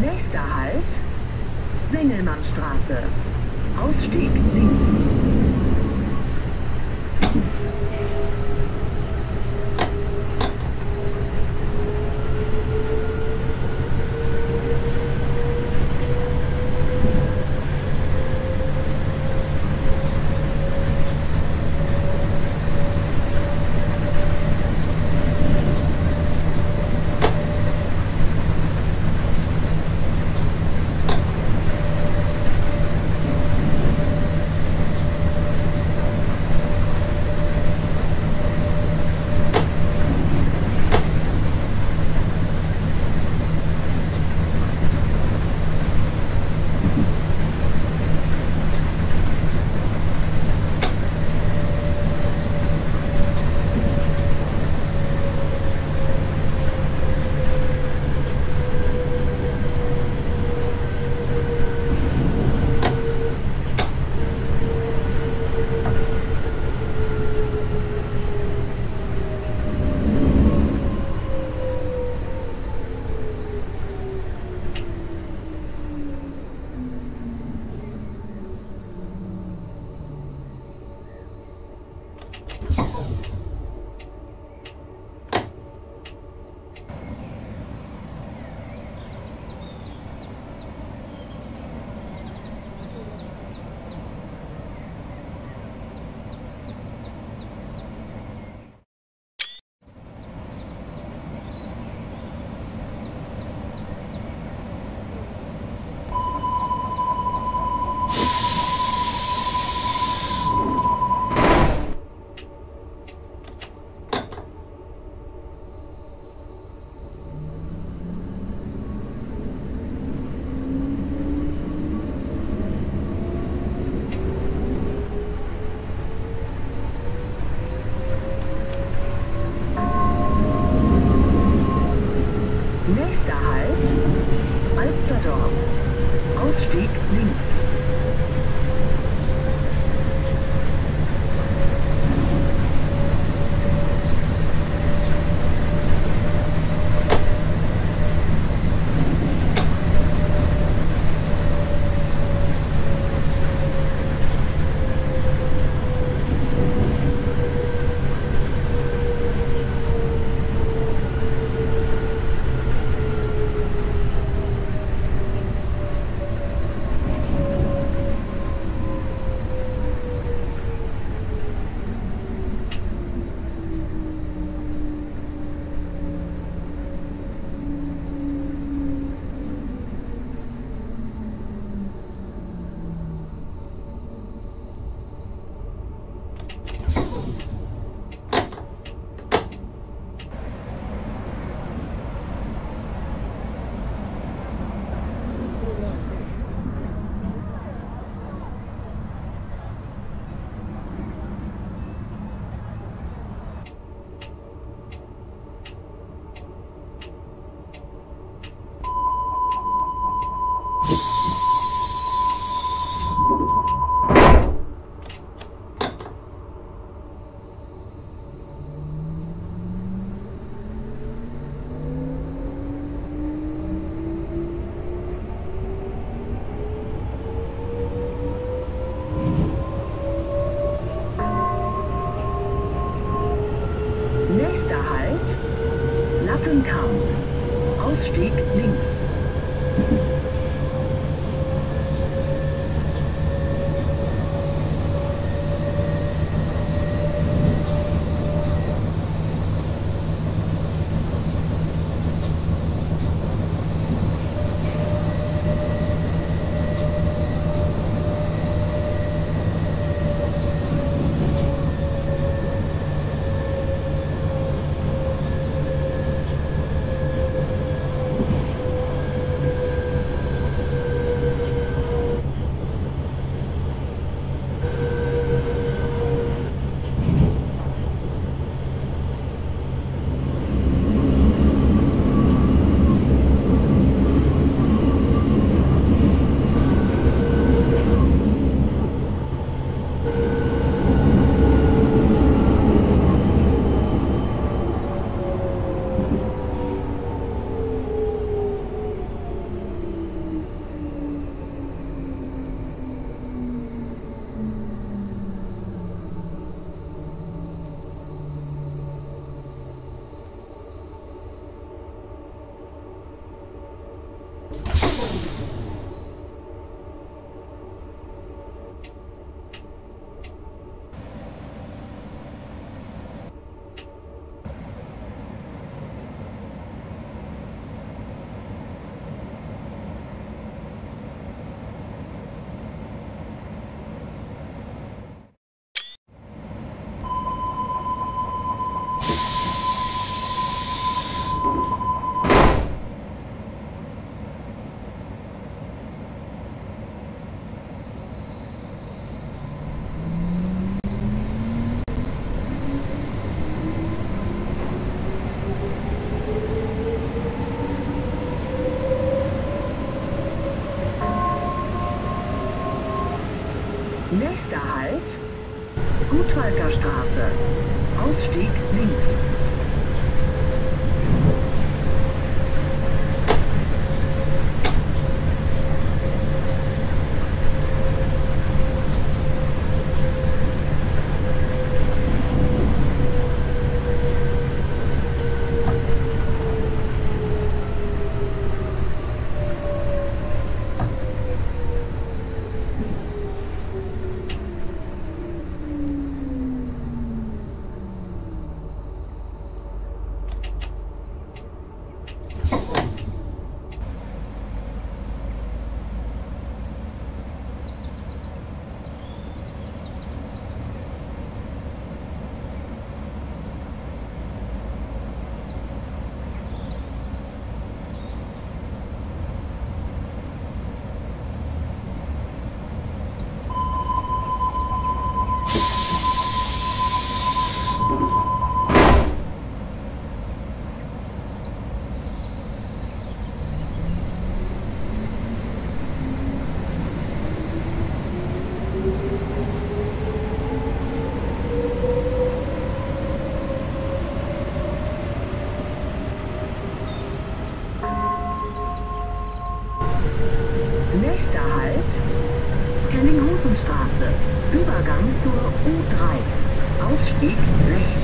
Nächster Halt, Singelmannstraße. Ausstieg links. Ausstieg links. Ausstieg links. Alkerstraße. Ausstieg links. Nächster Halt, Kellinghusenstraße, Übergang zur U3, Ausstieg rechts.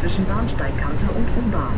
Zwischen Bahnsteigkante und U-Bahn.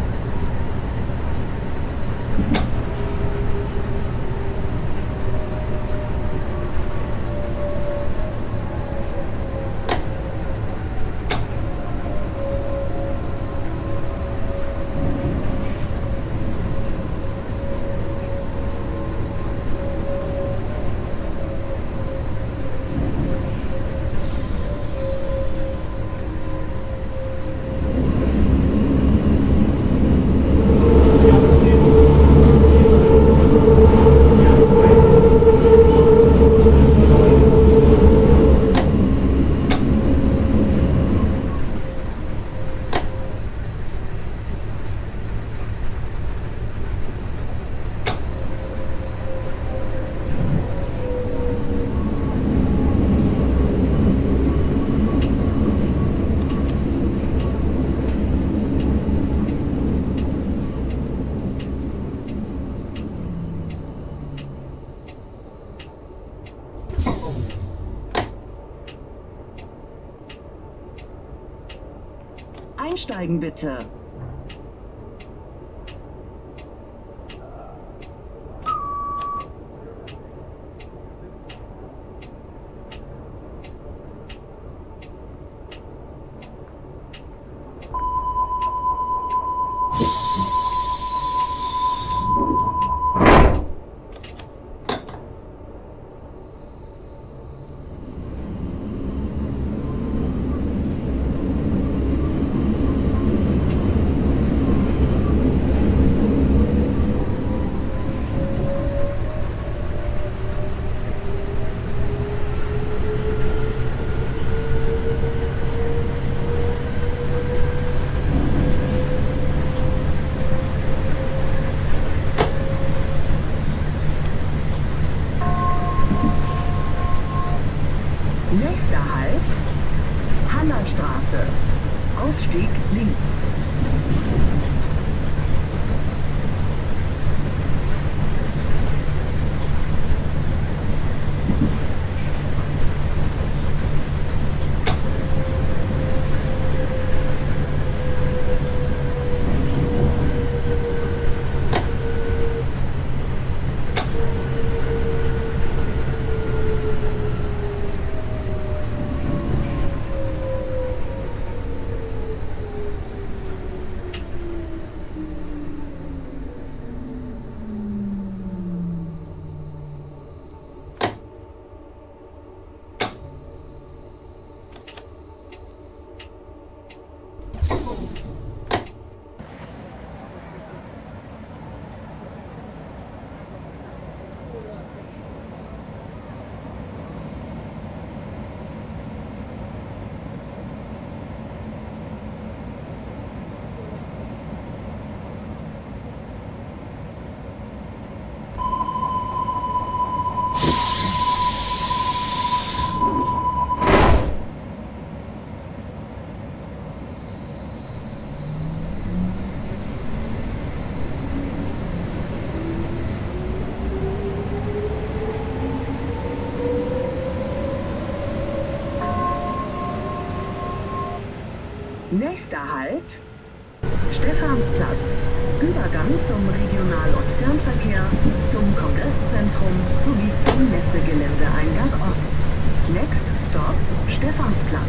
Einsteigen bitte. Nächster Halt, Hallerstraße. Ausstieg links. Nächster Halt, Stephansplatz, Übergang zum Regional- und Fernverkehr, zum Kongresszentrum sowie zum Messegeländeeingang Ost. Next stop, Stephansplatz.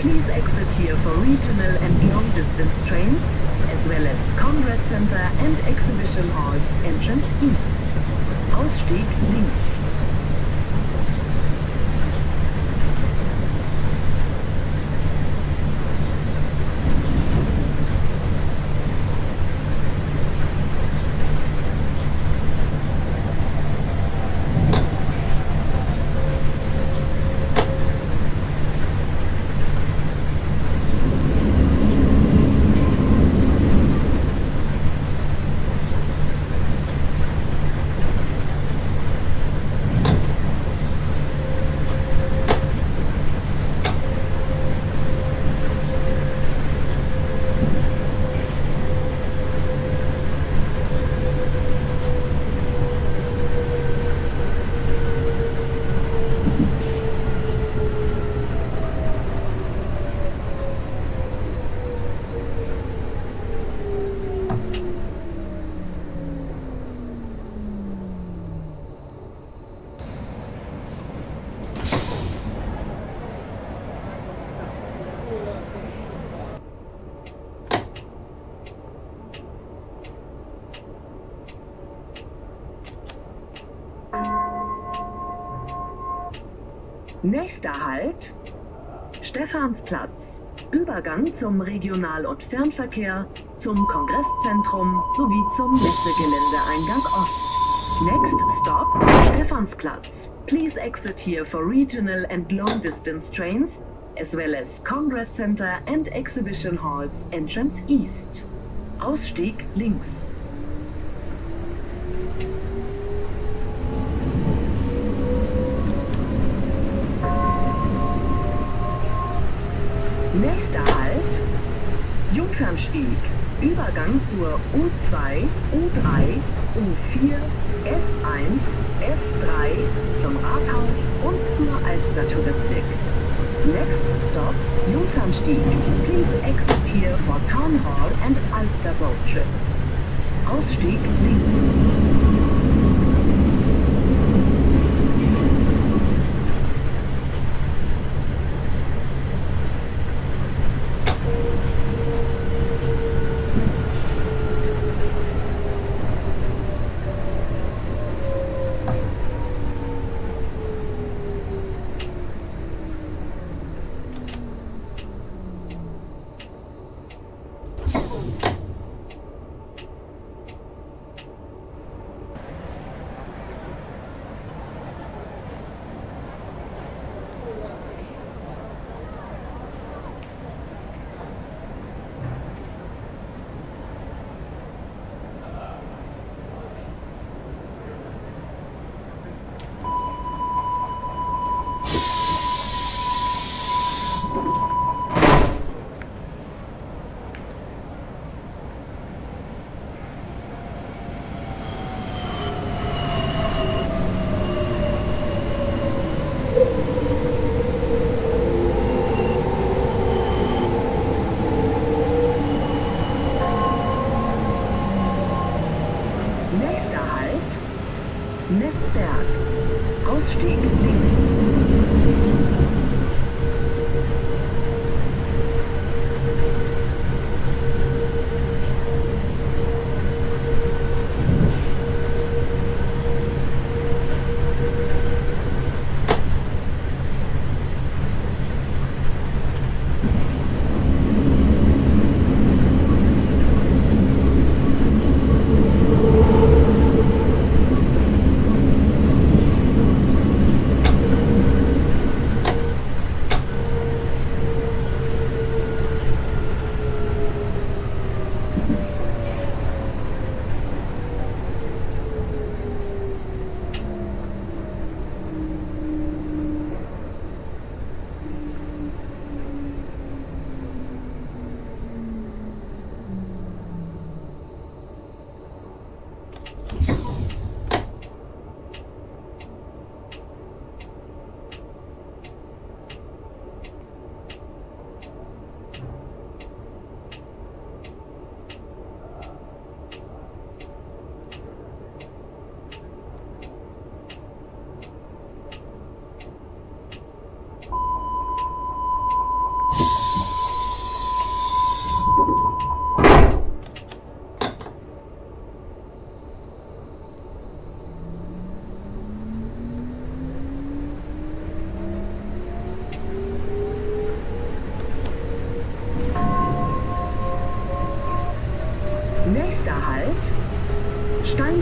Please exit here for regional and long-distance trains, as well as Congress Center and Exhibition Halls entrance east. Ausstieg links. Nächster Halt, Stephansplatz, Übergang zum Regional- und Fernverkehr, zum Kongresszentrum sowie zum Messegeländeeingang Ost. Next stop, Stephansplatz. Please exit here for regional and long-distance trains, as well as Congress Center and Exhibition Halls entrance east. Ausstieg links. Nächster Halt, Jungfernstieg, Übergang zur U2, U3, U4, S1, S3 zum Rathaus und zur Alstertouristik. Next stop, Jungfernstieg. Please exit here for Town Hall and Alster Boat Trips. Ausstieg links. Jungfernstieg links.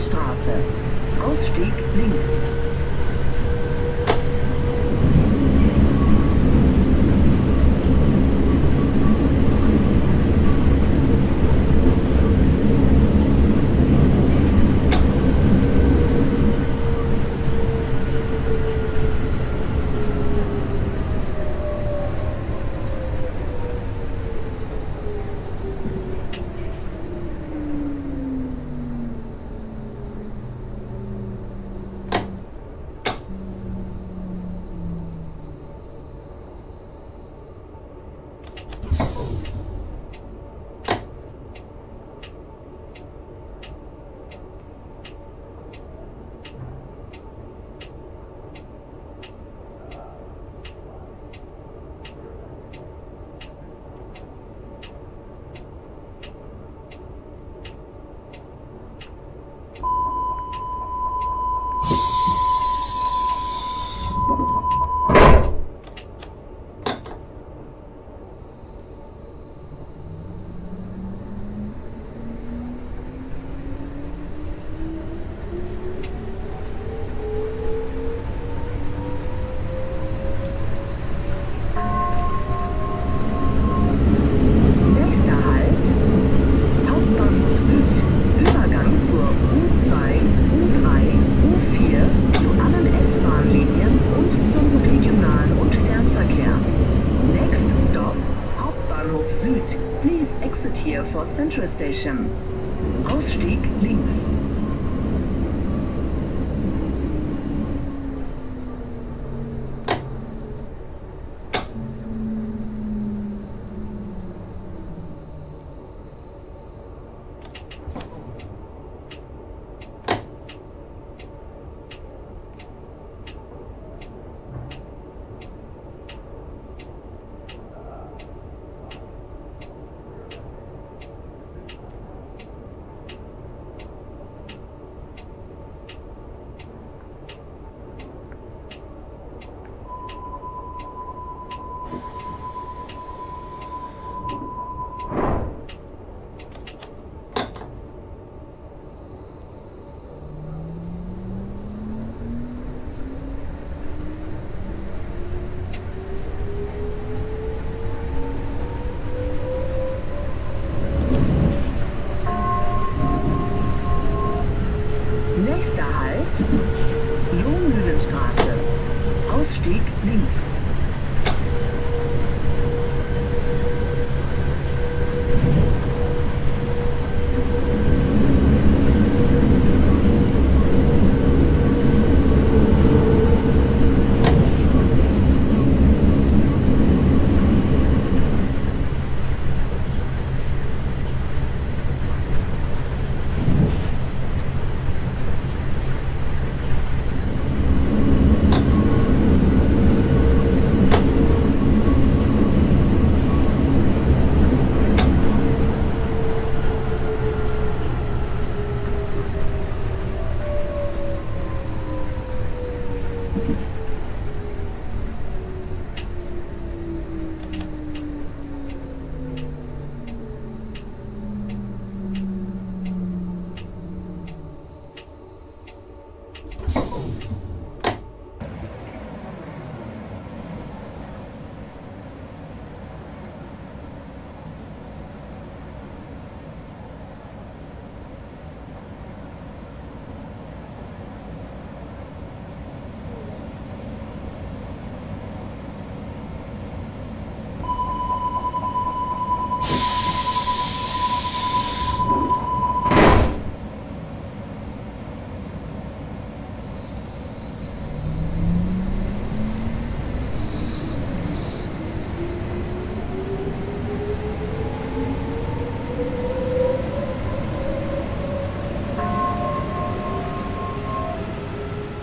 Straße. Ausstieg links. Station. Ausstieg links. Ausstieg links.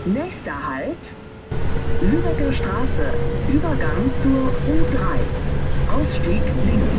Nächster Halt, Lübecker Straße, Übergang zur U3, Ausstieg links.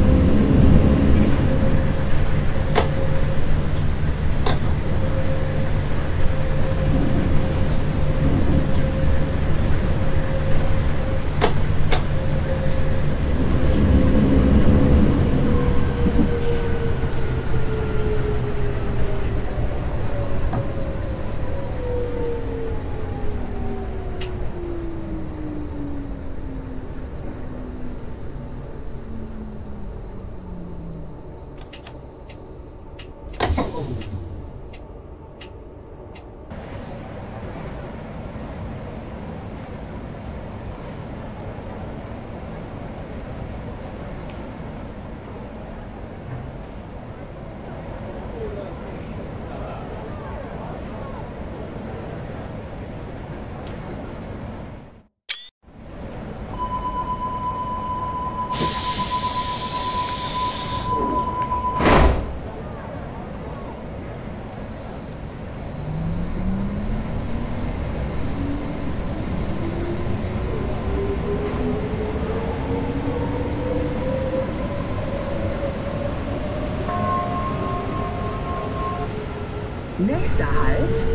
Nächster Halt,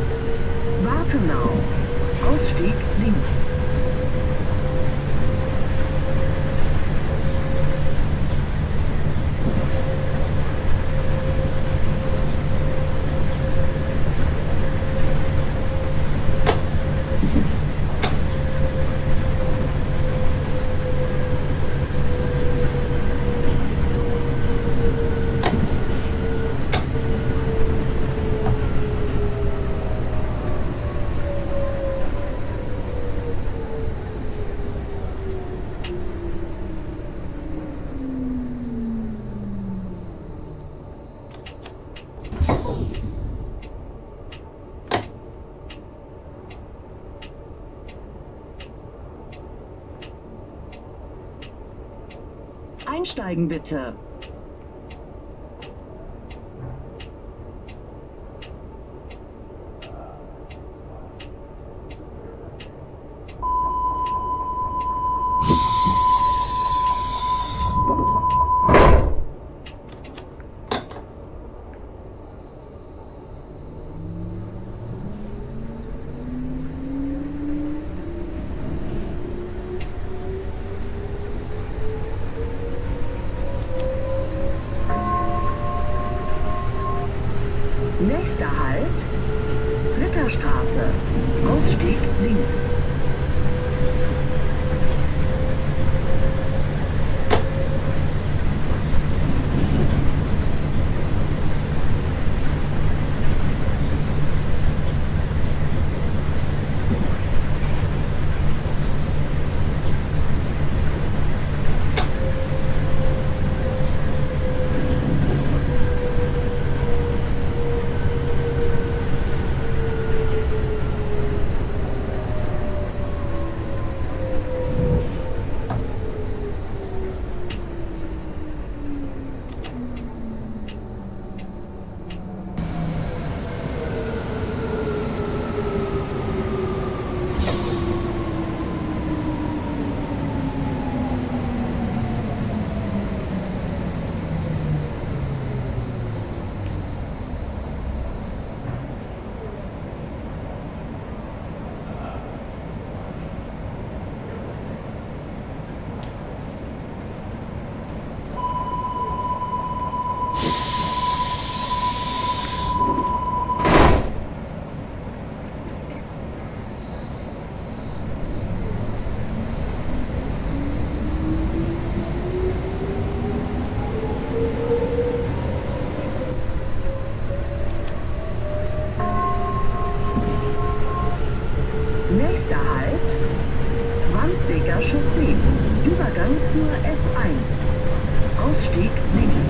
Wartenau, Ausstieg links. Einsteigen bitte. Halt, Wandsbeker Chaussee, Übergang zur S1, Ausstieg links.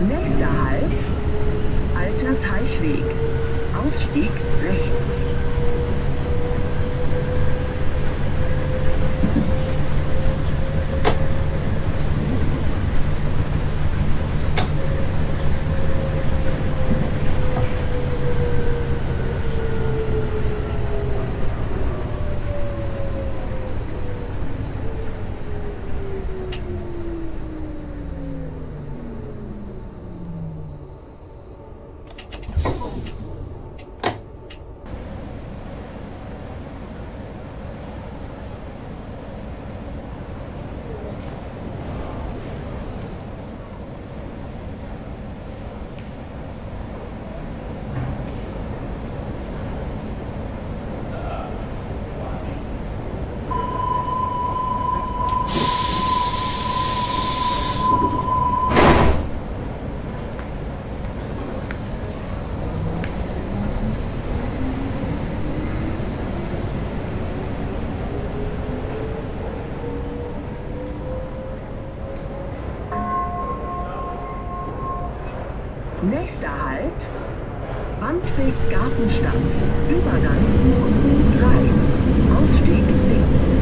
Nächster Halt, Alter Teichweg. Ausstieg rechts. Nächster Halt, Wandsbek Gartenstadt, Übergang zu Punkt 3, Ausstieg links.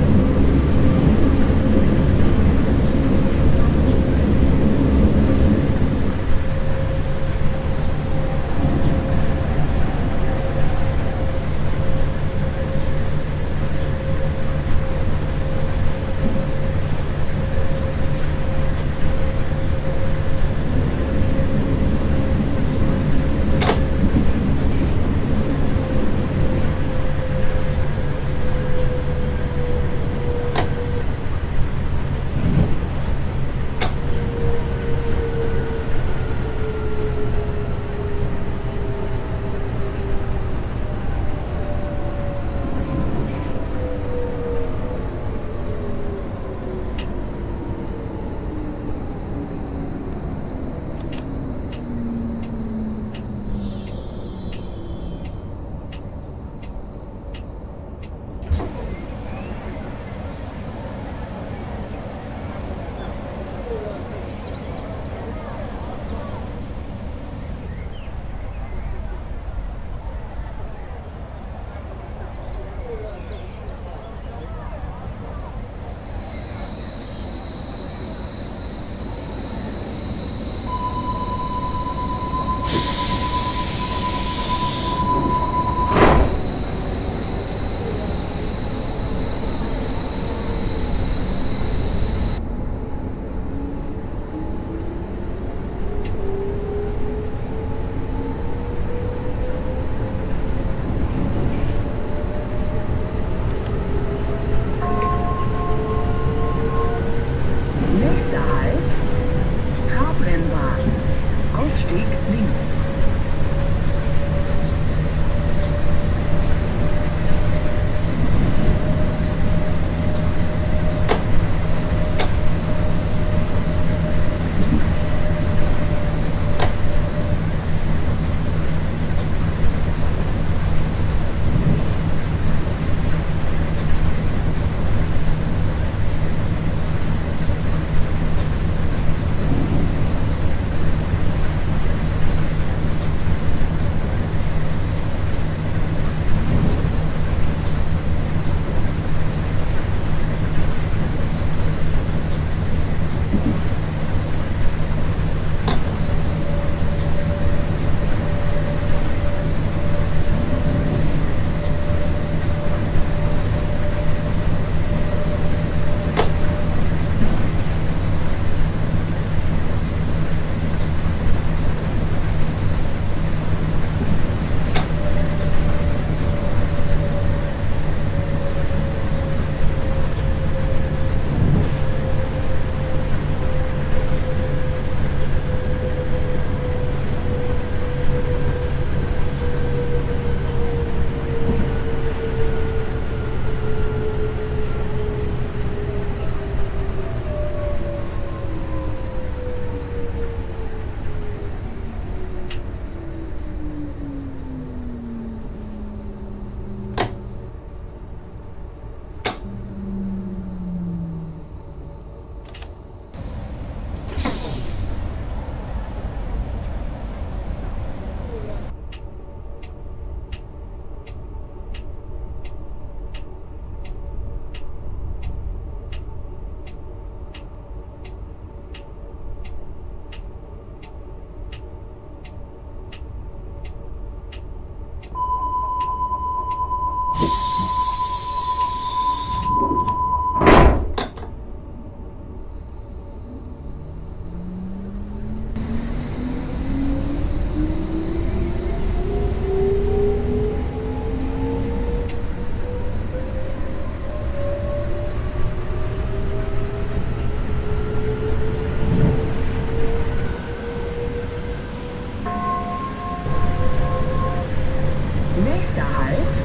Nächster Halt,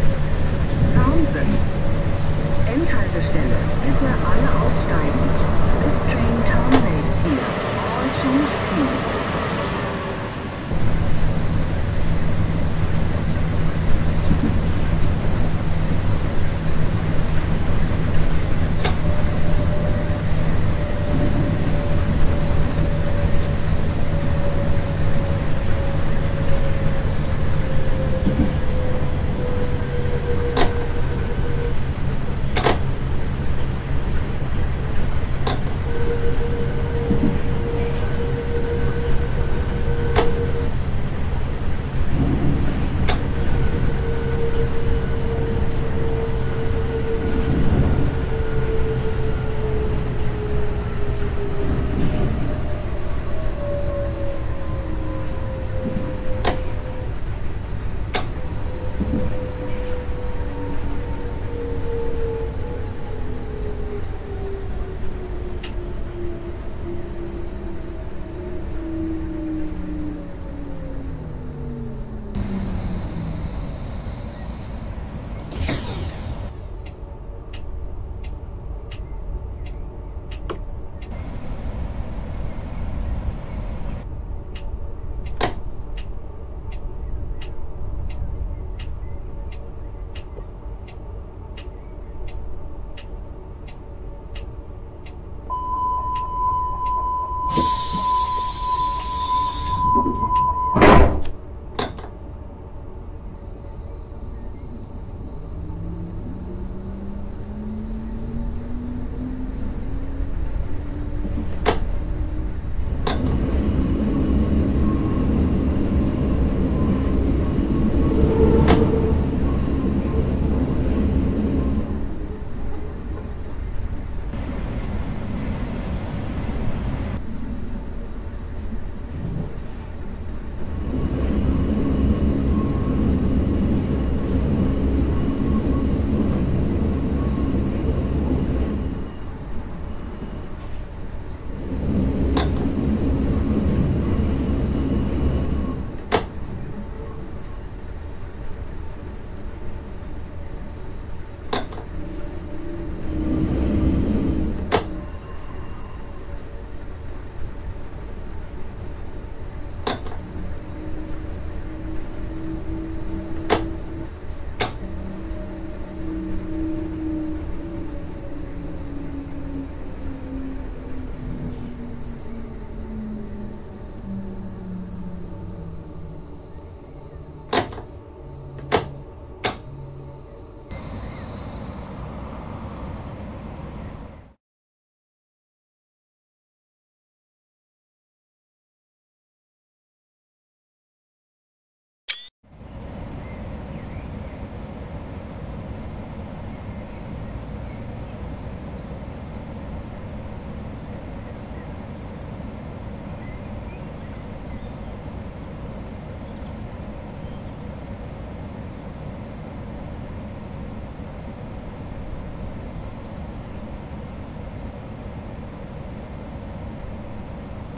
Townsend. Endhaltestelle, bitte alle aussteigen. This train terminates here. All change please.